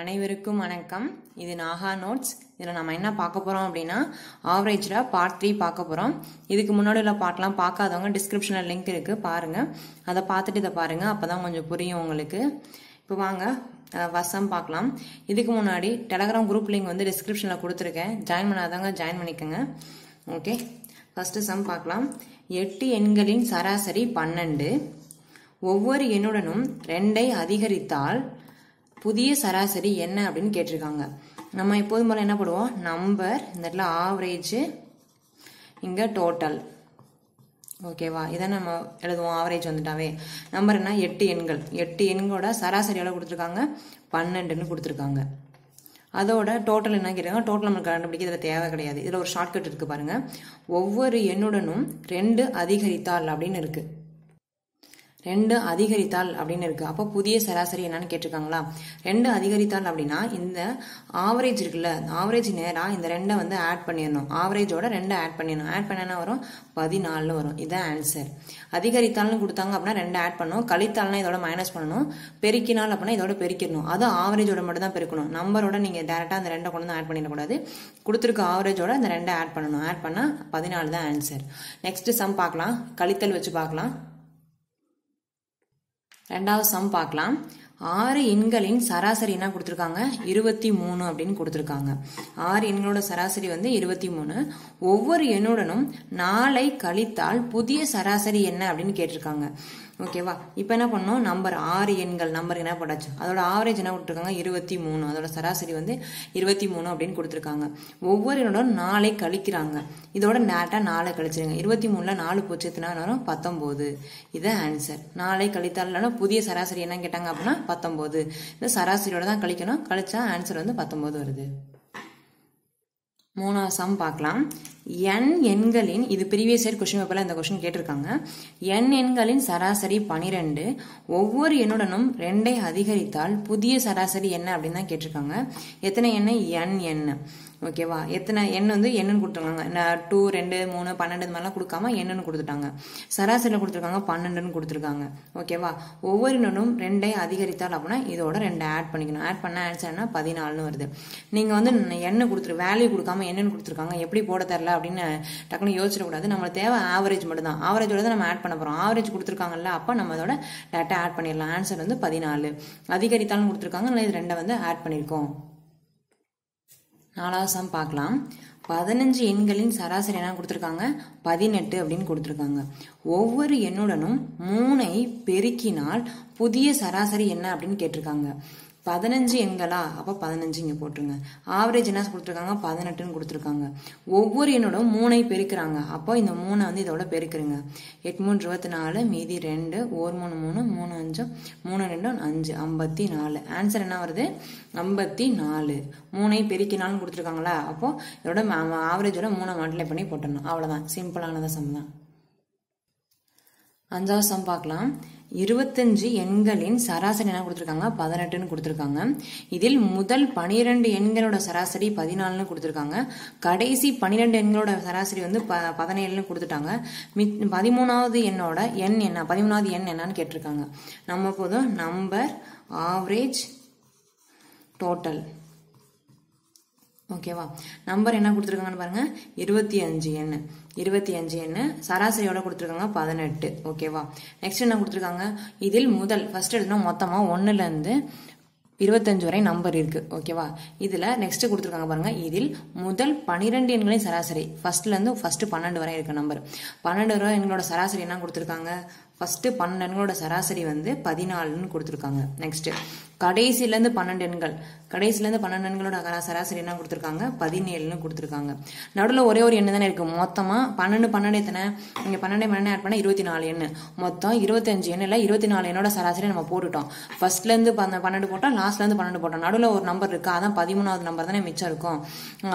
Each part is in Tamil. அனைவருக்கும் வணக்கம். இது நாகா நோட்ஸ். இதில் நம்ம என்ன பார்க்க போகிறோம் அப்படின்னா ஆவரேஜில் பார்ட் 3 பார்க்க போகிறோம். இதுக்கு முன்னாடி உள்ள பார்ட்லாம் பார்க்காதவங்க டிஸ்கிரிப்ஷனில் லிங்க் இருக்குது, பாருங்கள். அதை பார்த்துட்டு இதை பாருங்கள், அப்போ தான் கொஞ்சம் புரியும் உங்களுக்கு. இப்போ வாங்க வசம் பார்க்கலாம். இதுக்கு முன்னாடி டெலகிராம் குரூப் லிங்க் வந்து டிஸ்கிரிப்ஷனில் கொடுத்துருக்கேன், ஜாயின் பண்ணாதவங்க ஜாயின் பண்ணிக்கோங்க. ஓகே, ஃபஸ்ட்டு சம் பார்க்கலாம். 8 எண்களின் சராசரி 12. ஒவ்வொரு எண்ணுடனும் 2ஐ அதிகரித்தால் புதிய சராசரி என்ன அப்படின்னு கேட்டிருக்காங்க. நம்ம எப்போதும் போல என்ன பண்ணுவோம், நம்பர் இந்த இடத்துல ஆவரேஜ், இங்கே டோட்டல். ஓகேவா, இதை நம்ம எழுதுவோம். ஆவரேஜ் வந்துட்டாவே நம்பர் என்ன, 8 எண்களோட சராசரி எவ்வளோ கொடுத்துருக்காங்க, 12ன்னு கொடுத்துருக்காங்க. அதோட டோட்டல் என்ன கேட்டாங்க, டோட்டல் நம்மளுக்கு கண்டுபிடிக்க இதில் தேவை கிடையாது. இதில் ஒரு ஷார்ட்கட் இருக்குது பாருங்கள். ஒவ்வொரு எண்ணுடனும் 2 அதிகரித்தால் அப்படின்னு இருக்குது, 2 அதிகரித்தால் அப்படின்னு இருக்குது. அப்போ புதிய சராசரி என்னன்னு கேட்டிருக்காங்களா. 2 அதிகரித்தால் அப்படின்னா இந்த ஆவரேஜ் இருக்குல்ல, ஆவரேஜ் நேராக இந்த 2 வந்து ஆட் பண்ணிடணும். ஆவரேஜோட 2 ஆட் பண்ணிடணும். ஆட் பண்ணனா வரும் 14 வரும். இதுதான் ஆன்சர். அதிகரித்தால்னு கொடுத்தாங்க அப்படின்னா 2 ஆட் பண்ணணும். கழித்தால்னா இதோட மைனஸ் பண்ணணும். பெருக்கினால் அப்படின்னா இதோட பெருக்கிடணும். அது ஆவரேஜோட மட்டும் தான் பெருக்கணும். நம்பரோட நீங்கள் டேரெக்டாக அந்த 2 கொண்டு வந்து ஆட் பண்ணிடக்கூடாது. கொடுத்துருக்க ஆவரேஜோட அந்த 2 ஆட் பண்ணணும். ஆட் பண்ணால் 14 தான் ஆன்சர். நெக்ஸ்ட் சம் பார்க்கலாம், கழித்தல் வச்சு பார்க்கலாம். ரெண்டாவது சம் பார்க்கலாம். 6 எண்களின் சராசரி என்ன கொடுத்துருக்காங்க, 23 அப்படின்னு கொடுத்துருக்காங்க. 6 எண்களோட சராசரி வந்து 23. ஒவ்வொரு எண்ணுடனும் 4ஐ கழித்தால் புதிய சராசரி என்ன அப்படின்னு கேட்டிருக்காங்க. ஓகேவா, இப்போ என்ன பண்ணோம், நம்பர் 6 எண்கள் நம்பருக்கு என்ன போட்டாச்சு, அதோட ஆவரேஜ் என்ன கொடுத்துருக்காங்க 23, அதோட சராசரி வந்து 23 அப்படின்னு கொடுத்துருக்காங்க. ஒவ்வொரு எண்ணோட 4ஐ கழிக்கிறாங்க. இதோட நேட்டாக 4 கழிச்சிருங்க. 23ல் 4 போச்சுன்னா வரும் 19. இதான் ஆன்சர். 4ஐ கழித்தாலும் புதிய சராசரி என்ன கேட்டாங்க அப்படின்னா 19. இந்த சராசரியோட தான் கழிக்கணும். கழிச்சா ஆன்சர் வந்து 19 வருது. மூணாவது சம் பார்க்கலாம். என் எண்களின், இது ப்ரீவியஸ் இயர் கொஸ்டின் பேப்பரில் இந்த கொஸ்டின் கேட்டிருக்காங்க. என் எண்களின் சராசரி 12. ஒவ்வொரு எண்ணுடனும் 2ஐ அதிகரித்தால் புதிய சராசரி என்ன அப்படின்னு தான் கேட்டிருக்காங்க. எத்தனை எண், எண். ஓகேவா, எத்தனை எண் வந்து என்னன்னு கொடுத்துருக்காங்க. 2, 2, 3, 12 இது மாதிரிலாம் கொடுக்காம என்னன்னு கொடுத்துட்டாங்க. சராசரியில் கொடுத்துருக்காங்க 12ன்னு கொடுத்துருக்காங்க. ஓகேவா, ஒவ்வொரு எண்ணும் 2ஐ அதிகரித்தால் அப்படின்னா இதோட 2 ஆட் பண்ணிக்கணும். ஆட் பண்ண ஆன்சர் என்ன, 14ன்னு வருது. நீங்கள் வந்து எண்ணெய் கொடுத்துரு, வேல்யூ கொடுக்காம என்னன்னு கொடுத்துருக்காங்க, எப்படி போட தரல அப்படின்னு டக்குன்னு யோசிச்சிடக்கூடாது. நம்மளுக்கு தேவை ஆவரேஜ் மட்டும் தான். ஆவரேஜோட தான் நம்ம ஆட் பண்ண போகிறோம். ஆவரேஜ் கொடுத்துருக்காங்கல்ல, அப்போ நம்ம அதோட டேட்டா ஆட் பண்ணிடலாம். ஆன்சர் வந்து 14. அதிகரித்தாலும் கொடுத்துருக்காங்க, இல்லை இது 2 வந்து ஆட் பண்ணியிருக்கோம். நாலாவது சம் பார்க்கலாம். 15 எண்களின் சராசரி என்ன கொடுத்துருக்காங்க, 18 அப்படின்னு கொடுத்துருக்காங்க. ஒவ்வொரு எண்ணுடனும் 3ஐ பெருக்கினால் புதிய சராசரி என்ன அப்படின்னு கேட்டிருக்காங்க. 15 எண்களா, அப்போ 15 இங்கே போட்டுருங்க. ஆவரேஜ் என்ன கொடுத்துருக்காங்க, 18ன்னு கொடுத்துருக்காங்க. ஒவ்வொரு என்னோட 3ஐ பெருக்கிறாங்க. அப்போ இந்த 3 வந்து இதோட பெருக்குறீங்க. 8, 3, 24, மீதி 2, 1, 3, 3, 5, 3, 2, 5, 54. ஆன்சர் என்ன வருது, 54. 3ஐ பெருக்கினாலும் கொடுத்துருக்காங்களா, அப்போ இதோட ஆவரேஜோட 3 மாட்டிலே பண்ணி போட்டணும். அவ்வளோதான், சிம்பிளானதான் சம் தான். அஞ்சாவது சம் பார்க்கலாம். 25 எண்களின் சராசரி என்ன கொடுத்துருக்காங்க, 18ன்னு கொடுத்துருக்காங்க. இதில் முதல் 12 எண்களோட சராசரி 14ன்னு கொடுத்துருக்காங்க. கடைசி 12 எண்களோட சராசரி வந்து 17ன்னு கொடுத்துட்டாங்க. 13வது எண்ணோட என்ன, 13வது எண் என்னன்னு கேட்டிருக்காங்க. நம்ம போதும் நம்பர், ஆவரேஜ், டோட்டல். ஓகேவா, நம்பர் என்ன கொடுத்துருக்காங்கன்னு பாருங்க, 25 எண். 25 எண் சராசரியோட கொடுத்துருக்காங்க 18. ஓகேவா, நெக்ஸ்ட் என்ன கொடுத்துருக்காங்க, இதில் முதல் ஃபர்ஸ்ட் எடுத்துனா மொத்தமாக 1லேருந்து 25 வரை நம்பர் இருக்கு. ஓகேவா, இதில் நெக்ஸ்ட் கொடுத்துருக்காங்க பாருங்க, இதில் முதல் 12 எண்களின் சராசரி ஃபர்ஸ்ட்லேருந்து ஃபர்ஸ்ட் 12 வரை இருக்க நம்பர். 12 எண்களோட சராசரி என்ன கொடுத்துருக்காங்க, ஃபர்ஸ்ட் 12 எண்களோட சராசரி வந்து 14ன்னு கொடுத்துருக்காங்க. நெக்ஸ்ட் கடைசியிலேருந்து 12 எண்கள், கடைசியிலேருந்து 12 எண்களோட சராசரி என்ன கொடுத்துருக்காங்க, 17ன்னு கொடுத்துருக்காங்க. நடுவில் ஒரே ஒரு எண்ணு தானே இருக்கு. மொத்தமாக 12 எத்தனை, இங்கே 12 ஆட் பண்ணால் 24 எண்ணு. மொத்தம் 25 எண்ணில் 24 எண்ணோட சராசரி நம்ம போட்டுட்டோம். ஃபர்ஸ்ட்லேருந்து 12 போட்டோம், லாஸ்ட்லேருந்து 12 போட்டோம். நடுவில் ஒரு நம்பர் இருக்கு, அதான் 13வது நம்பர் தானே மிச்சம் இருக்கும்.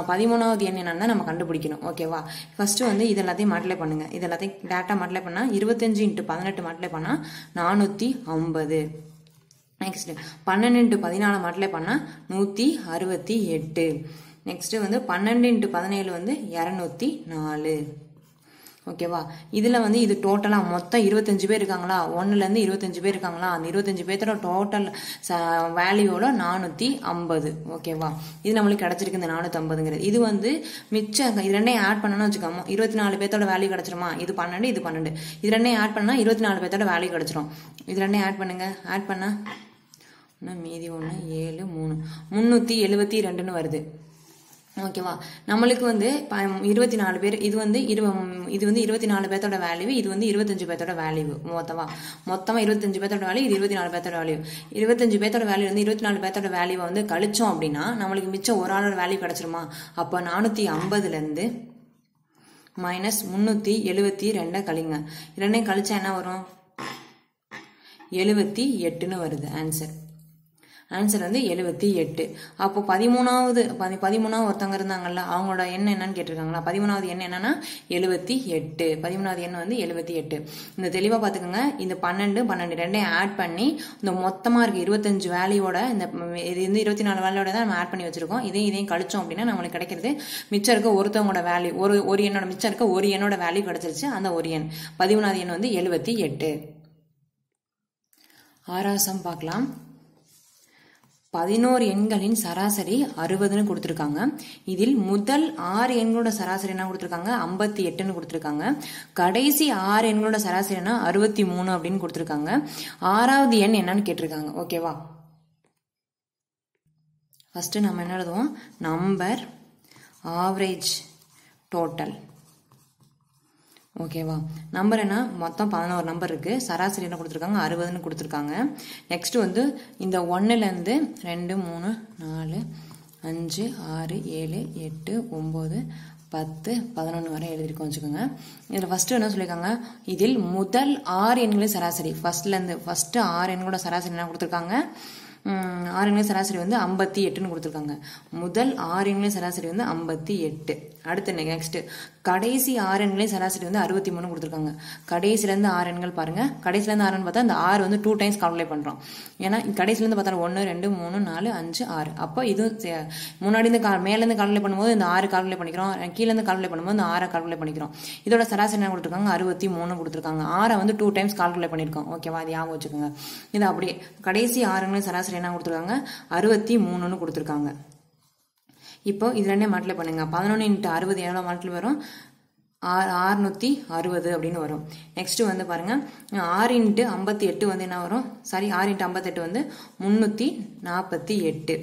13வது எண் என்னன்னு தான் நம்ம கண்டுபிடிக்கணும். ஓகேவா, ஃபர்ஸ்ட் வந்து இது எல்லாத்தையும் மாட்டிலே பண்ணுங்க. இது எல்லாத்தையும் டேட்டா மாட்டிலே பண்ணால் 25 × 18 மாட்டிலே பண்ணால் 450. நெக்ஸ்ட் 12 × 14 மாட்டிலே பண்ணால் 168. நெக்ஸ்ட் வந்து 12 × 17 வந்து 204. Okay, wow. Idila on the total Motta, Irothenjibirangla, one land the Irothenjibirangla, Nirotenjibetra total value or Nanuthi Ambad. Okay, wow. Idamali Katarik and the Nanathambad. Idu on the Micha, Irene Art Pananakam, Irothanal Better Valley Katrama, Idupana, the Panade. Irene Art Pana, Irothanal Better Valley Katram. Irene Art Pananga, Art Pana Mediona, Yellow Moon, Munuti, Elevati, Randanaverde. Okay, wow. Namaluk on the Pam Irothin Albert, Idun the Irothin Albert Valley, Idun the Irothan Jupiter Valley, Motava, Motama Irothan Jupiter Valley, Irothin Albert Valley, Irothan Jupiter Valley, and the Irothin Albert Valley on the Kalichom Dina, Namaluk Micha Orana Valley Katrama, upon Anuthi Ambadalende minus Munuthi, Yeluthi, Renda Kalinga. Irene Kalichana or Yeluthi, yet dinner the answer. Answer on the 78. Apo Padimuna, the Padimuna or Tangarangala, Angoda Yen and Ketranga, Padimuna the Yenana, 78. Padimuna the Yen on the 78. In the Teliva Patanga, in the Pananda, Pananda, add Pani, the Motamar, Giruth and Juvali order, and the Rotina Valada, add Panichurgo, either Kalchomina, Amalakate, Micharko, Orthamoda Valley, Orient or Micharko, Orient or Valley Katacha, and the Orient. Padimuna the Yen on the 78. Arasam Paklam. 11 எண்களின் சராசரி 60 னு கொடுத்திருக்காங்க. இதில் முதல் 6 எண்களோட சராசரி என்ன கொடுத்திருக்காங்க? 58 னு கொடுத்திருக்காங்க. கடைசி 6 எண்களோட சராசரினா 63 அப்படினு கொடுத்திருக்காங்க. ஆறாவது எண் என்னன்னு கேட்டிருக்காங்க. ஓகேவா? ஃபர்ஸ்ட் நாம என்ன எழுதுவோம்? Number average total. ஓகேவா? நம்பர் என்ன? மொத்தம் 11 நம்பர் இருக்கு. சராசரி என்ன கொடுத்திருக்காங்க? 60 னு கொடுத்திருக்காங்க. நெக்ஸ்ட் வந்து இந்த 1 ல இருந்து 2 3 4 5 6 7 8 9 10 11 வரை எழுதி இருக்கோம்ச்சுங்க. இதுல ஃபர்ஸ்ட் என்ன சொல்லிருக்காங்க? இதில் முதல் 6 எண்களின் சராசரி ஃபர்ஸ்ட்ல இருந்து ஃபர்ஸ்ட் 6 எண்களோட சராசரி என்ன கொடுத்திருக்காங்க? 6 எண்களின் சராசரி வந்து 58 னு கொடுத்திருக்காங்க. முதல் 6 எண்களின் சராசரி வந்து 58. அடுத்து நெக்ஸ்ட் கடைசி 6 எண்களின் சராசரி வந்து 63 கொடுத்திருக்காங்க. கடைசில இருந்து 6 எண்கள் பாருங்க. கடைசில இருந்து 6 ன்னு பார்த்தா அந்த 6 வந்து 2 டைம்ஸ் கால்குலேட் பண்றோம். ஏனா கடைசில இருந்து பார்த்தா 1 2 3 4 5 6. அப்ப இது முன்னாடி இருந்து மேல இருந்து கால்குலேட் பண்ணும்போது இந்த 6 கால்குலேட் பண்ணிக்கிறோம். கீழ இருந்து கால்குலேட் பண்ணும்போது இந்த 6 கால்குலேட் பண்ணிக்கிறோம். இதோட சராசரி என்ன கொடுத்திருக்காங்க? 63 கொடுத்திருக்காங்க. 6 வந்து 2 டைம்ஸ் கால்குலேட் பண்ணிருக்கோம். ஓகேவா? இது ஞாபகம் வச்சுக்கோங்க. இது அப்படியே கடைசி 6 எண்களின் சராசரி என்ன கொடுத்திருக்காங்க? 63 னு கொடுத்திருக்காங்க. இப்போ இதரனே மாட்டல பண்ணுங்க. 11 × 60 எவ்வளவு மாட்டல வரும்? 660 அப்படினு வரும். நெக்ஸ்ட் வந்து பாருங்க 6 × 58 வந்து என்ன வரும்? சாரி 6 × 58 வந்து 348.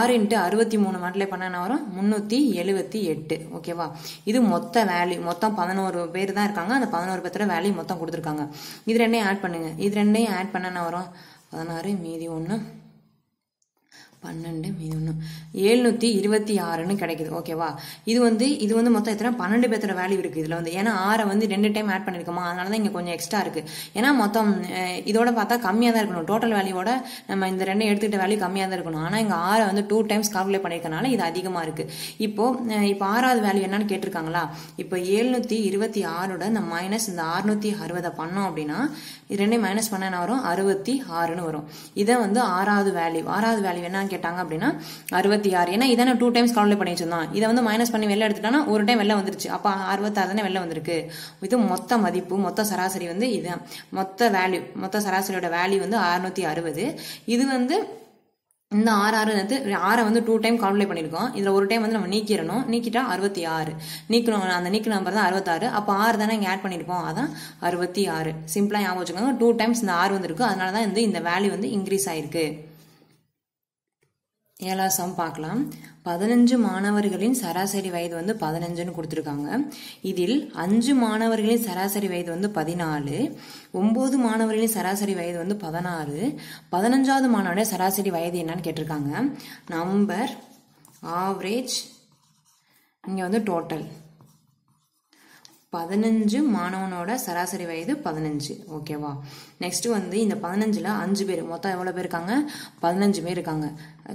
6 × 63 மாட்டல பண்ணா என்ன வரும்? 378. ஓகேவா? இது மொத்த வேல்யூ. மொத்தம் 11 பேர் தான் இருக்காங்க. அந்த 11 பேரோட வேல்யூ மொத்தம் கொடுத்திருக்காங்க. இதரனே ஆட் பண்ணுங்க. இதரனே ஆட் பண்ணா என்ன வரும்? 16 மீதி 1 12 மீதி 726 னு கிடைக்குது. ஓகேவா? இது வந்து மொத்தம் எத்தனை 12 பேத்தோட வேல்யூ இருக்கு இதுல வந்து. ஏனா 6 வந்து 2 டைம் ஆட் பண்ணிருக்கோமா, அதனால தான் இங்க கொஞ்சம் எக்ஸ்ட்ரா இருக்கு. ஏனா மொத்தம் இதோட பார்த்தா கம்மியா தான் இருக்கணும். டோட்டல் வேல்யூவோட நம்ம இந்த ரெண்டை எடுத்துட்ட வேல்யூ கம்மியா தான் இருக்கணும். ஆனா இங்க 6 வந்து 2 டைம்ஸ் கால்குலேட் பண்ணிருக்கனால இது அதிகமா இருக்கு. இப்போ 6வது வேல்யூ என்னன்னு கேட்டிருக்காங்களா? இப்போ 726 ஓட இந்த மைனஸ் இந்த 660 பண்ணோம் அப்படினா இது ரெண்டே மைனஸ் பண்ணா என்ன வரும்? 66 னு வரும். இத வந்து 6வது வேல்யூ. 6வது வேல்யூ என்ன கேட்டாங்க அப்படினா 66. ஏனா இதானே 2 டைம்ஸ் கால்குலேட் பண்ணி வச்சிருந்தோம். இத வந்து மைனஸ் பண்ணி வெளிய எடுத்துட்டானா ஒரு டைம் வெளிய வந்துருச்சு. அப்ப 66 தானே வெளிய வந்திருக்கு. இது மொத்த மதிப்பு, மொத்த சராசரி வந்து இது மொத்த வேல்யூ. மொத்த சராசரியோட வேல்யூ வந்து 660. இது வந்து இந்த 6 வந்து 2 டைம் கால்குலேட் பண்ணிருக்கோம். இதுல ஒரு டைம் வந்து நம்ம நீக்கிரணும். நீக்கிட்டா 66. நீக்கணும். அந்த நீக்கு நம்பர் தான் 66. அப்ப 6 தான இங்க ஆட் பண்ணிருப்போம். அதான் 66. சிம்பிளா ஞாபகம் வச்சுக்கோங்க. 2 டைம்ஸ் இந்த 6 வந்திருக்கு. அதனால தான் இந்த வேல்யூ வந்து இன்கிரீஸ் ஆயிருக்கு. ஏலாசம் பார்க்கலாம். 15 மாணவர்களின் சராசரி வயது வந்து 15 னு கொடுத்திருக்காங்க. இதில் 5 மாணவர்களின் சராசரி வயது வந்து 14, 9 மாணவர்களின் சராசரி வயது வந்து 16, 15வது மாணவனோட சராசரி வயது என்னன்னு கேட்டிருக்காங்க. நம்பர் ஆவரேஜ் இங்க வந்து டோட்டல். 15 மாணவனோட சராசரி வயது 15. ஓகேவா? நெக்ஸ்ட் வந்து இந்த 15ல 5 பேர், மொத்தம் எவ்வளவு பேர் இருக்காங்க? 15 பேர் இருக்காங்க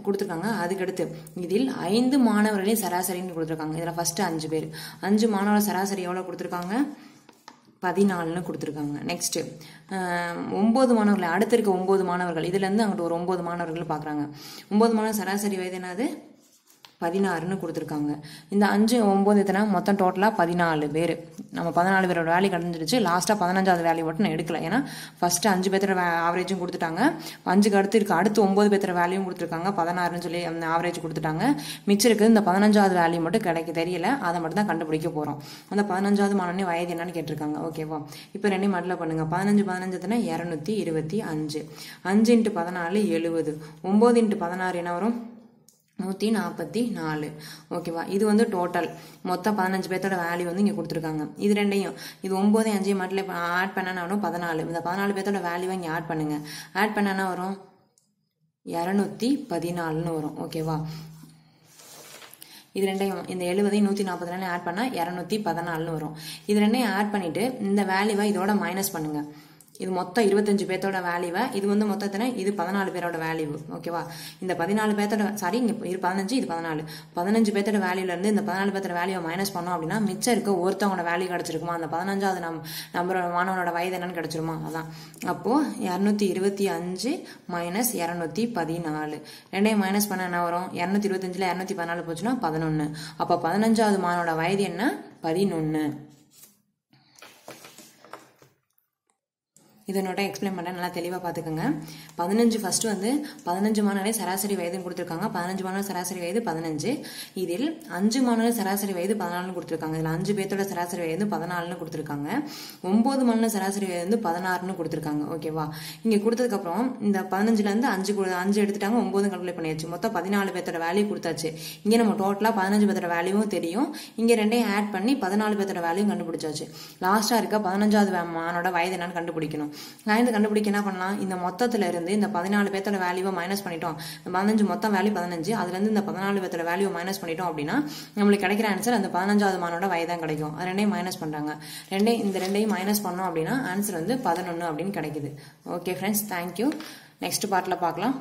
கொடுத்திருக்காங்க. அதுக்கு அடுத்து இதில் 5 மாணவர்களின் சராசரின்னு கொடுத்திருக்காங்க. இதல ஃபர்ஸ்ட் 5 பேர். 5 மாணவனோட சராசரி எவ்வளவு கொடுத்திருக்காங்க? 14 கொடுத்திருக்காங்க. நெக்ஸ்ட் 9 மாணவர்கள். அடுத்து இருக்க 9 மாணவர்கள். இதுல இருந்து அங்க ஒரு 9 மாணவர்கள் பார்க்கறாங்க. 9 மாணவ சராசரி வயது என்னது? பதினாறுன்னு கொடுத்துருக்காங்க. இந்த 5 9 எத்தனை மொத்தம் டோட்டலாக 14 பேர். நம்ம 14 பேரோட வேல்யூ கிடைஞ்சிருச்சு. லாஸ்ட்டாக 15வது வேல்யூ மட்டும் நான் எடுக்கல, ஏன்னா ஃபஸ்ட்டு 5 பேர்த்தோட ஆவரேஜும் கொடுத்துட்டாங்க, 5க்கு அடுத்து இருக்குது, அடுத்து 9 பேர்த்தோட வேல்யூவும் கொடுத்துருக்காங்க, 16ன்னு சொல்லி அந்த ஆவரேஜ் கொடுத்துட்டாங்க. மிச்சம் இருக்குது இந்த 15வது வேல்யூ மட்டும் கிடைக்க தெரியல, அதை மட்டும் தான் கண்டுபிடிக்க போகிறோம். அந்த 15வது மாணவனே வயது என்னன்னு கேட்டிருக்காங்க. ஓகேவா, இப்போ ரெண்டையும் மட்டில் பண்ணுங்க. 15 15 எத்தனை 225, 5 × 14 70, 9 × 16 என்ன வரும் 144. ஓகேவா, இது வந்து டோட்டல் மொத்தம் 15 பேர்த்தோட வேல்யூ வந்து இங்கே கொடுத்துருக்காங்க. இது ரெண்டையும் இது 9 5 மட்டும் இப்போ ஆட் பண்ணனா வரும் 14. இந்த 14 பேர்த்தோட வேல்யூவை இங்கே ஆட் பண்ணுங்க. ஆட் பண்ணனா வரும் 214ன்னு வரும். ஓகேவா, இது ரெண்டையும் இந்த 70யும் 144 ஆட் பண்ணால் 214 வரும். இது ரெண்டையும் ஆட் பண்ணிவிட்டு இந்த வேல்யூவை இதோட மைனஸ் பண்ணுங்கள். இது மொத்தம் 25 பேர்த்தோட வேல்யூவை, இது வந்து மொத்தத்தினா இது 14 பேரோட வேல்யூ. ஓகேவா, இந்த 14 பேர்த்தோட சாரி இங்கே இது 15 இது 14, 15 பேர்த்தோட வேல்யூலேருந்து இந்த 14 பேர்த்தோட வேல்யூவை மைனஸ் பண்ணோம் அப்படின்னா மிச்சம் இருக்க ஒருத்தவங்களோட வேல்யூ கிடச்சிருக்குமா, அந்த 15வது நம்பரோட மாணவனோட வயது என்னன்னு கிடச்சிருமா. அதான் அப்போது 225 மைனஸ் 214, ரெண்டையும் மைனஸ் பண்ண என்ன வரும், 225ல் 214 போச்சுன்னா 11. அப்போ 15வது மாணவனோட வயது என்ன 11. இதனோட எக்ஸ்பிளைன் பண்ண நல்லா தெளிவாக பார்த்துக்கோங்க. 15 ஃபஸ்ட்டு வந்து 15 மாணவரை சராசரி வயதுன்னு கொடுத்துருக்காங்க. 15 மாணவர் சராசரி வயது 15. இதில் 5 மாணவர் சராசரி வயது 14 கொடுத்துருக்காங்க. இதில் 5 பேர்த்தோட சராசரி வயது 14 கொடுத்துருக்காங்க. 9 மாணவர் சராசரி வயது வந்து 16 கொடுத்துருக்காங்க. ஓகேவா, இங்கே கொடுத்ததுக்கப்புறம் இந்த 15லேருந்து 5 எடுத்துட்டாங்க, 9 கல்குலேட் பண்ணியாச்சு. மொத்தம் 14 பேர்த்தோட வேல்யூ கொடுத்தாச்சு. இங்கே நம்ம டோட்டலாக 15 பேர்த்தோட வேல்யூவும் தெரியும். இங்கே ரெண்டையும் ஆட் பண்ணி 14 பேர்த்தோட வேல்யூவும் கண்டுபிடிச்சாச்சு. லாஸ்ட்டாக இருக்க 15வது மாணவனோட வயது என்னன்னு கண்டுபிடிக்கணும். நான் கண்டுபிடிக்க என்ன பண்ணலாம், இந்த மொத்தத்துல இருந்து இந்த 14 பேர்த்தோட வேல்யூவை மைனஸ் பண்ணிட்டோம். 15 மொத்தம் வேல்யூ 15, அதுல இருந்து இந்த 14 பேர்த்தோட வேல்யூவை மைனஸ் பண்ணிட்டோம் அப்படின்னா நம்மளுக்கு கிடைக்கிற ஆன்சர் அந்த 15வது மாணவனோட வயதான் கிடைக்கும். அது ரெண்டையும் மைனஸ் பண்றாங்க. இந்த ரெண்டையும் மைனஸ் பண்ணோம் அப்படின்னா ஆன்சர் வந்து 11 அப்படின்னு கிடைக்குது. Okay friends, thank you. நெக்ஸ்ட் பார்ட்ல பார்க்கலாம்.